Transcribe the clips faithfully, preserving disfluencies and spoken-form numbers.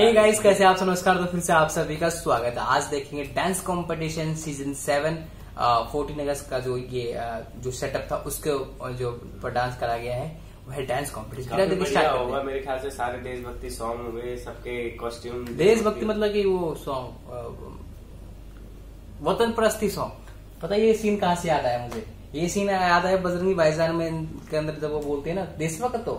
Hey guys, कैसे आप सब? नमस्कार। तो फिर से आप सभी का स्वागत है। आज देखेंगे dance competition season seven fourteen अगस्त का जो ये आ, जो सेटअप था उसके जो पर डांस करा गया है वह डांस कॉम्पिटिशन होगा। मेरे ख्याल से सारे देशभक्ति सॉन्ग होंगे, सबके कॉस्ट्यूम देशभक्ति मतलब कि वो सॉन्ग वतन परस्ती सॉन्ग। पता ये सीन कहाँ से याद आया मुझे? ये सीन याद आया बजरंगी भाईजान में के अंदर जब वो बोलते हैं ना देशभक्त हो,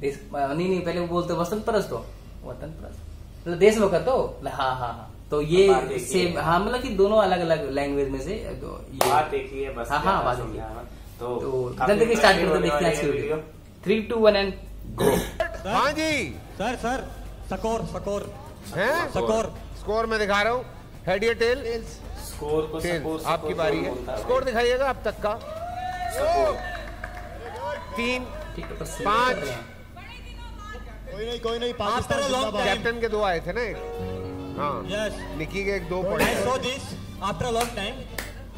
देश नहीं नहीं पहले वो बोलते वतन परस्त हो, वतन परस्त मतलब देशभक्त हो। हाँ हाँ हाँ तो ये सेम, हाँ मतलब कि दोनों अलग अलग लैंग्वेज में से बात एक ही है बस। हाँ हाँ बात एक ही है। तो जल्दी से स्टार्ट करते देखते हैं video. Three two one and go. हाँ जी सर सर स्कोर स्कोर है स्कोर स्कोर मैं दिखा रहा हूँ। हेड या टेल? स्कोर को स्कोर आपकी बारी है। स्कोर दिखाइएगा अब तक का। तीन पाँच कोई नहीं कोई नहीं। पाकिस्तान कैप्टन के दो आए थे ना एक, हाँ निकी के एक दो पॉइंट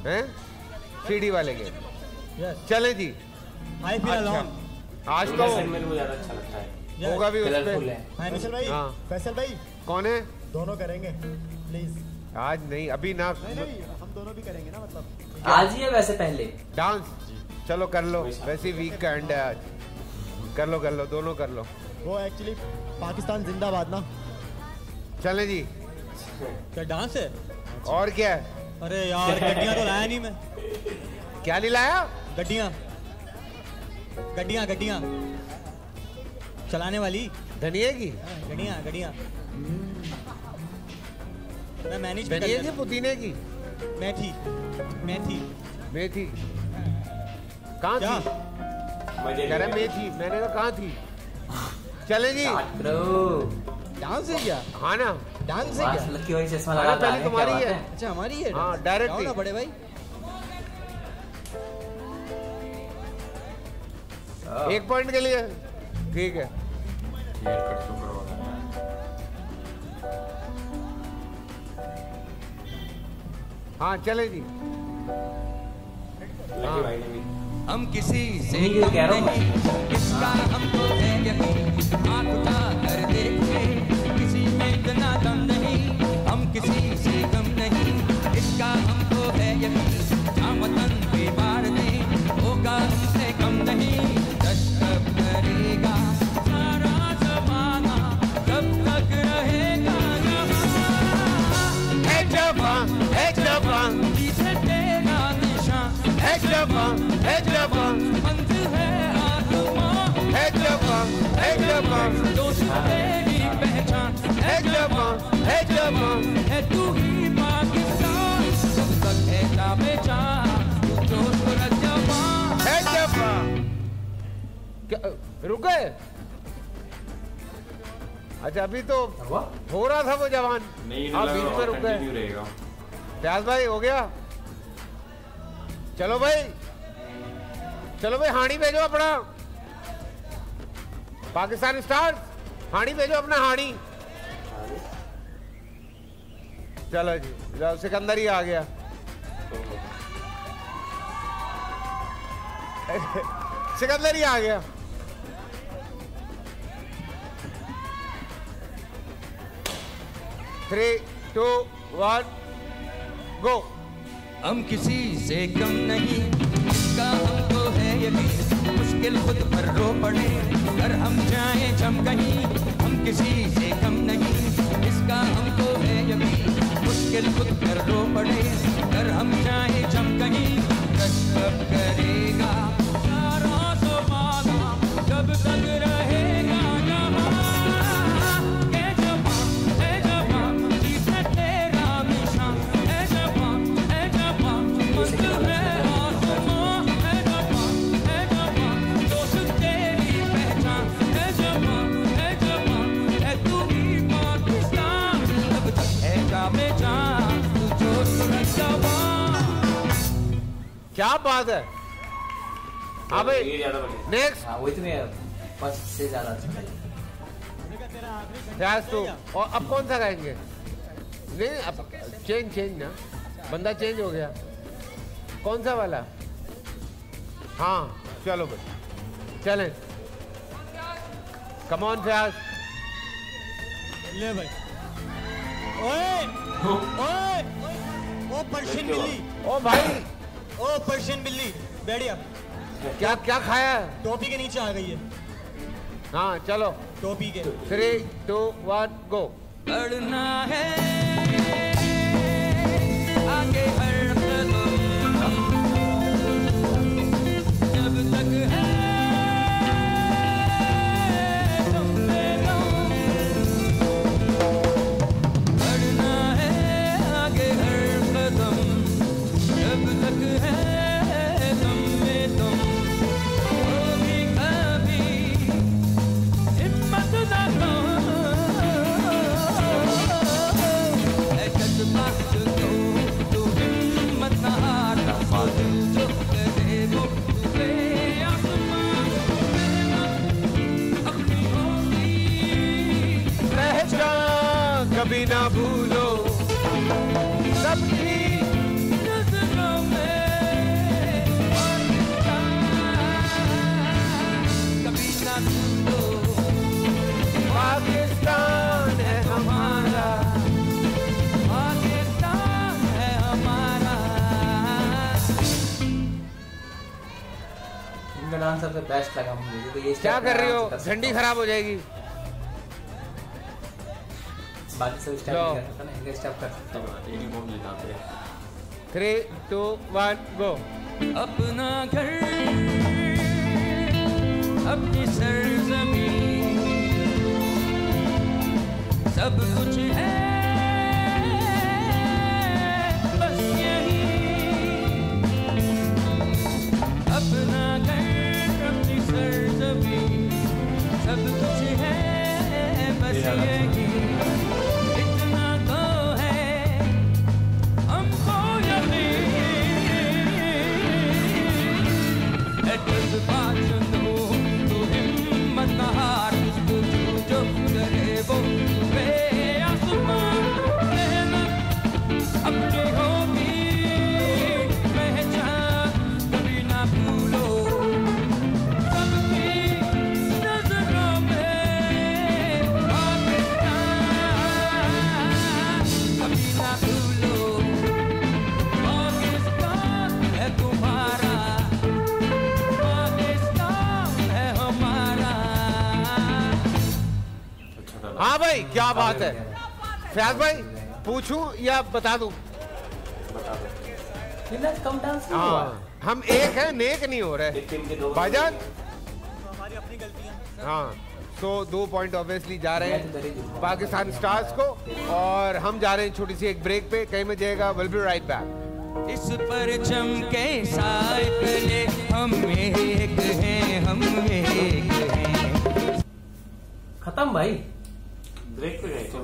है सीढ़ी वाले के। चले जी आज का होगा भी उसमें। फैसल भाई कौन है? दोनों करेंगे प्लीज। आज नहीं अभी ना, नहीं, नहीं, हम दोनों भी करेंगे ना मतलब आज ही है वैसे पहले डांस। चलो कर लो, वैसे वीक का एंड है आज। कर लो कर लो दोनों कर लो। वो एक्चुअली पाकिस्तान जिंदाबाद ना। चले जी क्या डांस है और क्या है? अरे यार गड्डियाँ तो लाया नहीं मैं। क्या नहीं लाया? गड्डियाँ गड्डियाँ गड्डियाँ चलाने वाली धनिया की गड्डियाँ गड्डियाँ मैं मैनेज मैनेज पुदीने की मेथी मेथी मेथी कहाँ थी? कह रहा मेथी मैंने कहा कहाँ थी। चले जी डांस है क्या? हाँ ना डांस है क्या? पहले तुम्हारी है। अच्छा हमारी है। हाँ डायरेक्ट बड़े भाई एक पॉइंट के लिए ठीक है। हाँ चले जी। हम किसी से कह रहा हूँ किसका हमको है किसी में इतना दम नहीं, हम किसी से कम नहीं, इसका हमको है वतन पे मार दे होगा हमसे कम नहीं। दस्तक करेगा सारा जमाना कब तक रहेगा जवान रुक गए। अच्छा अभी तो हो रहा था वो जवान आप बीच में रुक गए। प्याज भाई हो गया। चलो भाई चलो भाई हाड़ी भेजो अपना। पाकिस्तान स्टार्स हाड़ी भेजो अपना हाड़ी। चलो जी जाओ सिकंदर ही आ गया। सिकंदर ही आ गया। Three two one go. हम किसी से कम नहीं, इसका हमको है यकीन, मुश्किल खुद पर रो पड़े अगर हम जाएं जम कहीं। हम किसी से कम नहीं, इसका हमको है यकीन, मुश्किल खुद पर रो पड़े अगर हम जाएं जम कहीं। कश्यप करेगा सारा जमाना कब तक रहेगा क्या बात है। हाँ भाई नेक्स्ट वही तो बस से ज्यादा और अब कौन सा गाएंगे? नहीं अब चेंज चेंज ना बंदा चेंज हो गया। कौन सा वाला? हाँ चलो भाई चलें। कम ऑन फ्याश ले भाई। ओए ओए ओ पर्शियन बिल्ली, ओ भाई ओ पर्शियन बिल्ली बैठिया। क्या क्या खाया? टोपी के नीचे आ गई है। हाँ चलो टोपी के। Three two one go. अड़ना है आगे हर कदम जब तक है। कभी ना भूलो सबकी नजरों में पाकिस्तान, कभी ना भूलो पाकिस्तान है हमारा, पाकिस्तान है हमारा। इनका डांस सबसे बेस्ट लगा मुझे तो ये। क्या कर रही हो? झंडी खराब हो जाएगी। Three two one go. अपना घर अपनी सरजमीं सब कुछ है बस यही। अपना घर अपनी सरजमीं सब कुछ है बस यही। हाँ भाई क्या बात है फयाज भाई, पूछूं या बता दूं? बता दो। कम डांस नहीं हुआ। हम एक हैं, नेक नहीं हो रहे भाईजान। हमारी अपनी गलतियां। हाँ तो दो पॉइंट ऑब्वियसली जा रहे हैं पाकिस्तान स्टार्स को और हम जा रहे हैं छोटी सी एक ब्रेक पे। कहीं में जाएगा। Will be right back. इस परचम के साथ हम एक हैं, हम एक हैं। खत्म भाई ब्रेक पे गए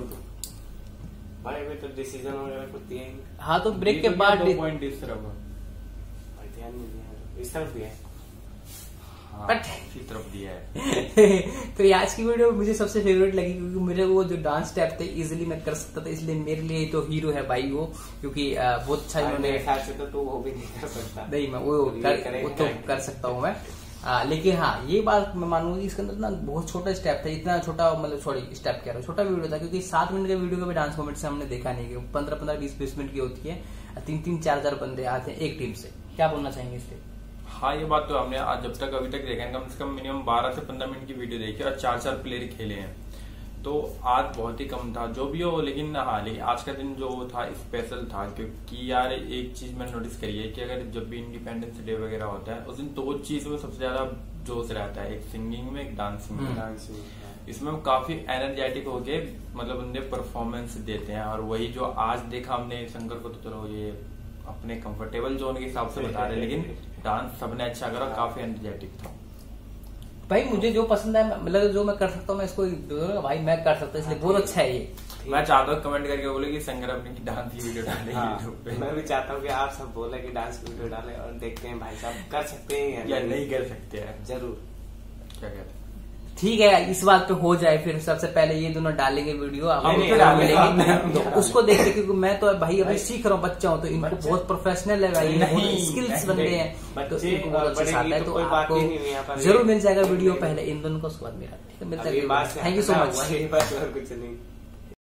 भाई। में तो डिसीजन वगैरह कुछ दिए। हाँ तो ब्रेक के बाद दो पॉइंट इस तरफ भाई ध्यान नहीं दिया। इस तरफ दिया है बट इस तरफ दिया है। तो आज की वीडियो मुझे सबसे फेवरेट लगी क्योंकि मुझे वो जो डांस स्टेप थे इजीली मैं कर सकता था, इसलिए मेरे लिए तो हीरो है भाई वो, क्योंकि बहुत अच्छा इन्होंने। तो वो भी नहीं कर सकता। नहीं मैं वो तो कर सकता हूँ मैं, आ, लेकिन हाँ ये बात मैं मानूंगी इसके अंदर ना बहुत छोटा स्टेप था। इतना छोटा मतलब सॉरी स्टेप कह रहा हूँ, छोटा वीडियो था क्योंकि सात मिनट के वीडियो के डांस मोमेंट से हमने देखा नहीं कि पंद्रह पंद्रह बीस बीस मिनट की होती है। तीन तीन चार चार बंदे आते हैं एक टीम से। क्या बोलना चाहेंगे इस पर? हाँ ये बात तो हमने आज जब तक अभी तक देखा है कम से कम मिनिमम बारह से पंद्रह मिनट की वीडियो देखी और चार चार प्लेयर खेले हैं, तो आज बहुत ही कम था जो भी हो। लेकिन हाँ लेकिन आज का दिन जो था स्पेशल था क्योंकि यार एक चीज मैंने नोटिस करी है कि अगर जब भी इंडिपेंडेंस डे वगैरह होता है उस दिन दो चीज में सबसे ज्यादा जोश रहता है, एक सिंगिंग में एक डांसिंग में। डांसिंग इसमें हम काफी एनर्जेटिक होके मतलब उनके परफॉर्मेंस देते हैं और वही जो आज देखा हमने शंकर को। तो चलो ये अपने कंफर्टेबल जोन के हिसाब से बता रहे लेकिन डांस सबने अच्छा करा, काफी एनर्जेटिक था भाई। मुझे जो पसंद है मतलब जो मैं कर सकता हूँ मैं इसको भाई मैं कर सकता हूँ, इसलिए बहुत अच्छा है ये। मैं चाहता हूँ कमेंट करके बोले कि संगर अपनी की डांस की वीडियो डाले यूट्यूब पे। मैं भी चाहता हूँ कि आप सब बोले कि डांस की वीडियो डाले और देखते हैं भाई साहब कर सकते हैं या नहीं कर सकते हैं। जरूर क्या कहते हैं ठीक है इस बात पे हो जाए फिर। सबसे पहले ये दोनों डालेंगे वीडियो आप उसको देखते क्योंकि मैं तो भाई अभी सीख रहा हूँ, बच्चा हूँ तो इनको बहुत प्रोफेशनल है भाई, स्किल्स बन गए हैं तो इनको बहुत अच्छा आता है। तो आपको जरूर मिल जाएगा वीडियो पहले इन दोनों को, उसके बाद मेरा मिल जाएगा। Thank you so much.